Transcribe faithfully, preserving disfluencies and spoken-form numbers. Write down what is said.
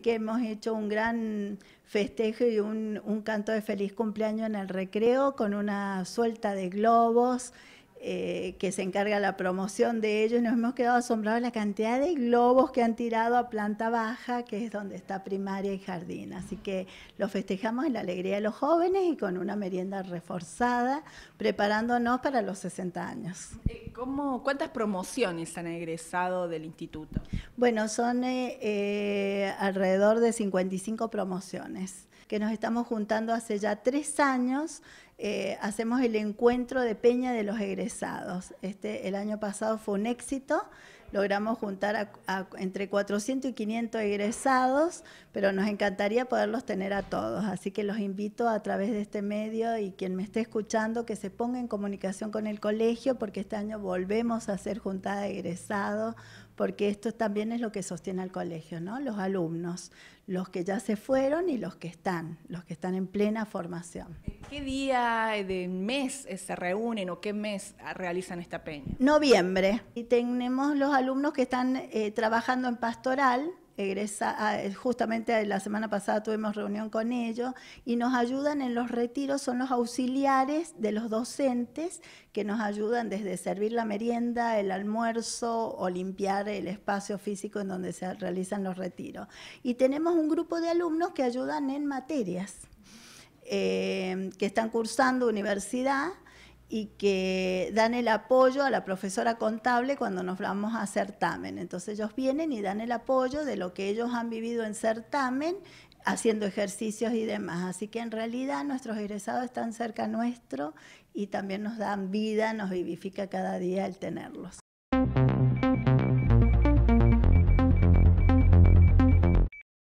que hemos hecho un gran festejo y un, un canto de feliz cumpleaños en el recreo con una suelta de globos eh, que se encarga la promoción de ellos. Nos hemos quedado asombrados de la cantidad de globos que han tirado a planta baja, que es donde está primaria y jardín. Así que lo festejamos en la alegría de los jóvenes y con una merienda reforzada, preparándonos para los sesenta años. ¿Cómo, ¿Cuántas promociones han egresado del instituto? Bueno, son eh, eh, alrededor de cincuenta y cinco promociones que nos estamos juntando hace ya tres años. Eh, hacemos el encuentro de Peña de los egresados. Este, el año pasado fue un éxito, logramos juntar a, a, entre cuatrocientos y quinientos egresados, pero nos encantaría poderlos tener a todos. Así que los invito a través de este medio y quien me esté escuchando que se ponga en comunicación con el colegio, porque este año volvemos a hacer juntada de egresados, porque esto también es lo que sostiene al colegio, ¿no? Los alumnos, los que ya se fueron y los que están, los que están en plena formación. ¿Qué día de mes se reúnen o qué mes realizan esta peña? Noviembre. Y tenemos los alumnos que están eh, trabajando en pastoral. Egresa, justamente la semana pasada tuvimos reunión con ellos y nos ayudan en los retiros, son los auxiliares de los docentes que nos ayudan desde servir la merienda, el almuerzo o limpiar el espacio físico en donde se realizan los retiros. Y tenemos un grupo de alumnos que ayudan en materias, eh, que están cursando universidad y que dan el apoyo a la profesora contable cuando nos vamos a certamen. Entonces ellos vienen y dan el apoyo de lo que ellos han vivido en certamen, haciendo ejercicios y demás. Así que en realidad nuestros egresados están cerca nuestro y también nos dan vida, nos vivifica cada día el tenerlos.